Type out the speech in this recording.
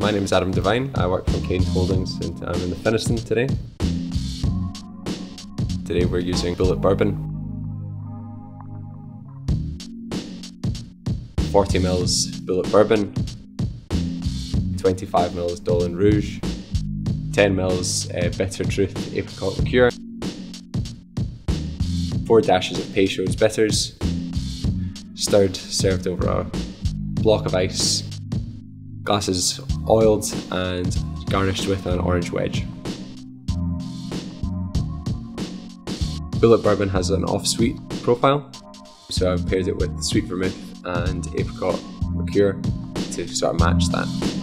My name is Adam Devine. I work for Kane Holdings and I'm in the Finiston today. Today we're using Bulleit Bourbon. 40 mils Bulleit Bourbon. 25 mils Dolin Rouge. 10 mils Bitter Truth Apricot Liqueur. 4 dashes of Peychaud's Bitters. Stirred, served over a block of ice. Glasses oiled and garnished with an orange wedge. Bulleit Bourbon has an off-sweet profile, so I've paired it with sweet vermouth and apricot liqueur to sort of match that.